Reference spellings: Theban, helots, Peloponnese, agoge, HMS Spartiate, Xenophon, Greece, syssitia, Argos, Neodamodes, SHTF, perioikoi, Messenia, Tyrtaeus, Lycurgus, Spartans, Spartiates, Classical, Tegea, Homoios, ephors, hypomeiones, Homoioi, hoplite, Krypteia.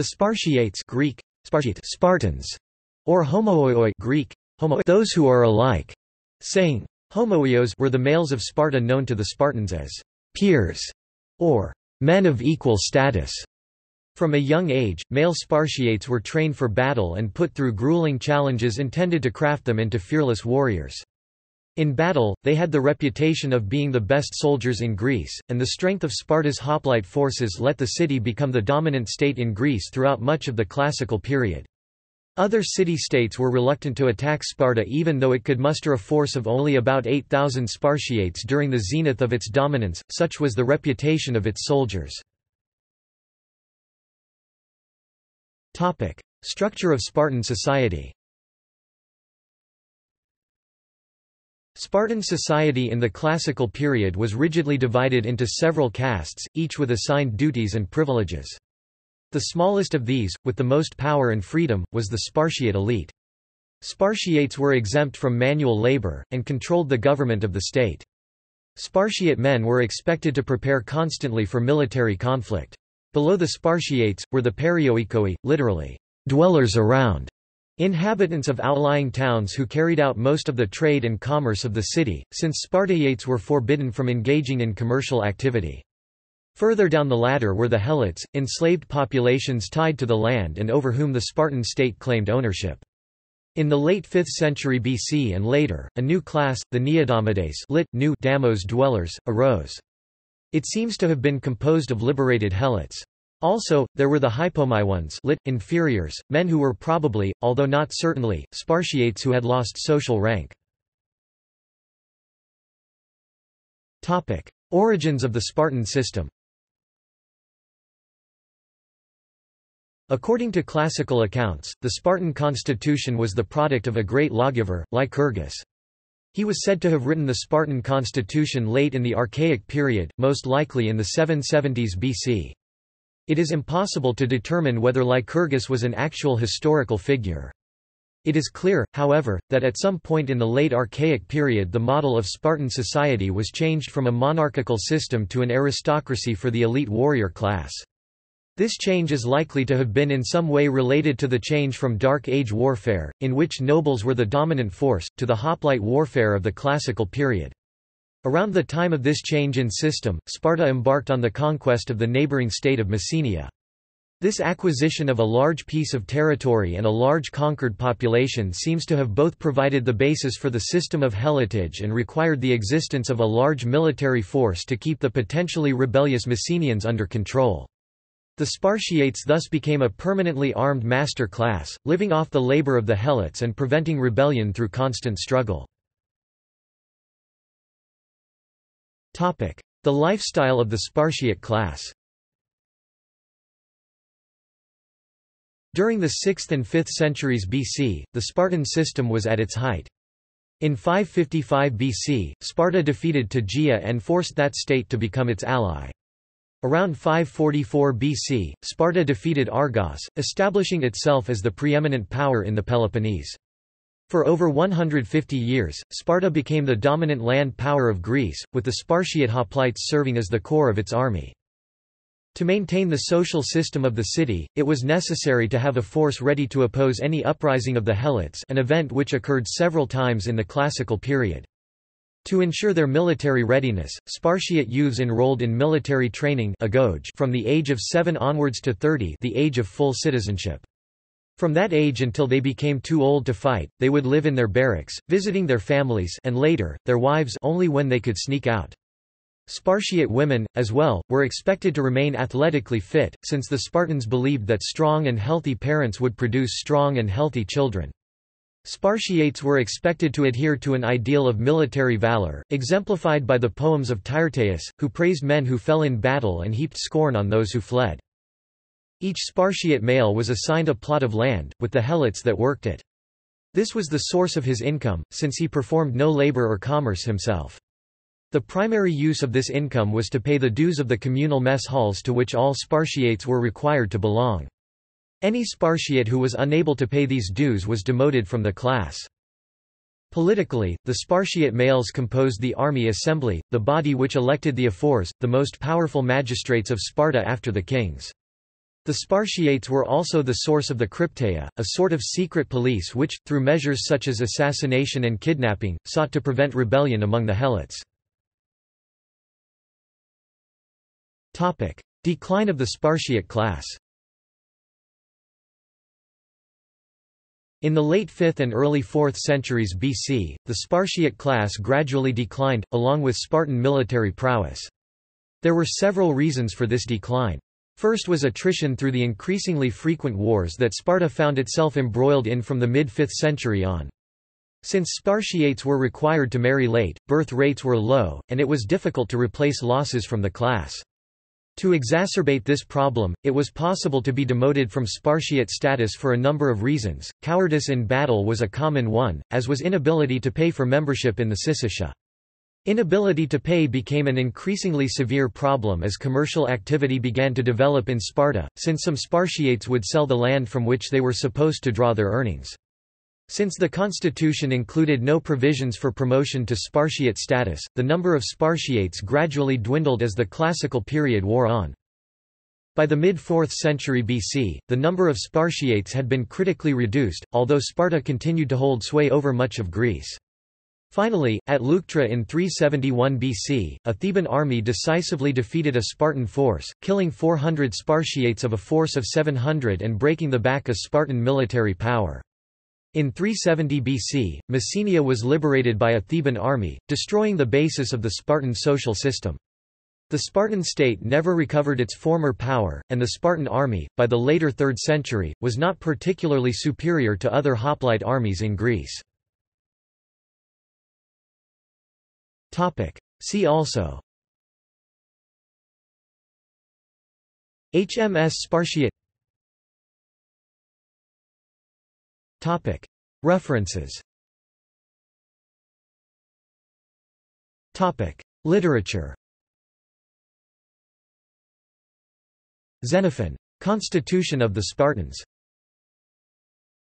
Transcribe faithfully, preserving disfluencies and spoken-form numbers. The Spartiates (Greek: Spartiate, Spartans) or Homoioi (Greek: homo, those who are alike), saying Homoios were the males of Sparta known to the Spartans as peers or men of equal status. From a young age, male Spartiates were trained for battle and put through grueling challenges intended to craft them into fearless warriors. In battle, they had the reputation of being the best soldiers in Greece, and the strength of Sparta's hoplite forces let the city become the dominant state in Greece throughout much of the Classical period. Other city-states were reluctant to attack Sparta even though it could muster a force of only about eight thousand Spartiates during the zenith of its dominance, such was the reputation of its soldiers. Topic: Structure of Spartan society. Spartan society in the Classical period was rigidly divided into several castes, each with assigned duties and privileges. The smallest of these, with the most power and freedom, was the Spartiate elite. Spartiates were exempt from manual labor, and controlled the government of the state. Spartiate men were expected to prepare constantly for military conflict. Below the Spartiates, were the perioikoi, literally, dwellers around, inhabitants of outlying towns who carried out most of the trade and commerce of the city, since Spartiates were forbidden from engaging in commercial activity. Further down the ladder were the helots, enslaved populations tied to the land and over whom the Spartan state claimed ownership. In the late fifth century B C and later, a new class, the Neodamodes, lit, new damos dwellers, arose. It seems to have been composed of liberated helots. Also, there were the hypomeiones, lit, inferiors, men who were probably, although not certainly, Spartiates who had lost social rank. Topic: Origins of the Spartan system. According to classical accounts, the Spartan constitution was the product of a great lawgiver, Lycurgus. He was said to have written the Spartan constitution late in the Archaic period, most likely in the seven seventies B C. It is impossible to determine whether Lycurgus was an actual historical figure. It is clear, however, that at some point in the late Archaic period the model of Spartan society was changed from a monarchical system to an aristocracy for the elite warrior class. This change is likely to have been in some way related to the change from Dark Age warfare, in which nobles were the dominant force, to the hoplite warfare of the Classical period. Around the time of this change in system, Sparta embarked on the conquest of the neighboring state of Messenia. This acquisition of a large piece of territory and a large conquered population seems to have both provided the basis for the system of helotage and required the existence of a large military force to keep the potentially rebellious Messenians under control. The Spartiates thus became a permanently armed master class, living off the labor of the helots and preventing rebellion through constant struggle. Topic: The lifestyle of the Spartiate class. During the sixth and fifth centuries B C, the Spartan system was at its height. In five fifty-five B C, Sparta defeated Tegea and forced that state to become its ally. Around five forty-four B C, Sparta defeated Argos, establishing itself as the preeminent power in the Peloponnese. For over one hundred fifty years, Sparta became the dominant land power of Greece, with the Spartiate hoplites serving as the core of its army. To maintain the social system of the city, it was necessary to have a force ready to oppose any uprising of the helots, an event which occurred several times in the Classical period. To ensure their military readiness, Spartiate youths enrolled in military training agoge from the age of seven onwards to thirty, the age of full citizenship. From that age until they became too old to fight, they would live in their barracks, visiting their families and later, their wives only when they could sneak out. Spartiate women, as well, were expected to remain athletically fit, since the Spartans believed that strong and healthy parents would produce strong and healthy children. Spartiates were expected to adhere to an ideal of military valor, exemplified by the poems of Tyrtaeus, who praised men who fell in battle and heaped scorn on those who fled. Each Spartiate male was assigned a plot of land, with the helots that worked it. This was the source of his income, since he performed no labor or commerce himself. The primary use of this income was to pay the dues of the communal mess halls to which all Spartiates were required to belong. Any Spartiate who was unable to pay these dues was demoted from the class. Politically, the Spartiate males composed the army assembly, the body which elected the ephors, the most powerful magistrates of Sparta after the kings. The Spartiates were also the source of the Krypteia, a sort of secret police which, through measures such as assassination and kidnapping, sought to prevent rebellion among the helots. Decline of the Spartiate class. In the late fifth and early fourth centuries B C, the Spartiate class gradually declined, along with Spartan military prowess. There were several reasons for this decline. First was attrition through the increasingly frequent wars that Sparta found itself embroiled in from the mid-fifth century on. Since Spartiates were required to marry late, birth rates were low, and it was difficult to replace losses from the class. To exacerbate this problem, it was possible to be demoted from Spartiate status for a number of reasons. Cowardice in battle was a common one, as was inability to pay for membership in the syssitia. Inability to pay became an increasingly severe problem as commercial activity began to develop in Sparta, since some Spartiates would sell the land from which they were supposed to draw their earnings. Since the constitution included no provisions for promotion to Spartiate status, the number of Spartiates gradually dwindled as the classical period wore on. By the mid-fourth century B C, the number of Spartiates had been critically reduced, although Sparta continued to hold sway over much of Greece. Finally, at Leuctra in three seventy-one B C, a Theban army decisively defeated a Spartan force, killing four hundred Spartiates of a force of seven hundred and breaking the back of Spartan military power. In three seventy B C, Messenia was liberated by a Theban army, destroying the basis of the Spartan social system. The Spartan state never recovered its former power, and the Spartan army, by the later third century, was not particularly superior to other hoplite armies in Greece. See also H M S Spartiate. Topic. References. Topic. Literature. Xenophon. Constitution of the Spartans.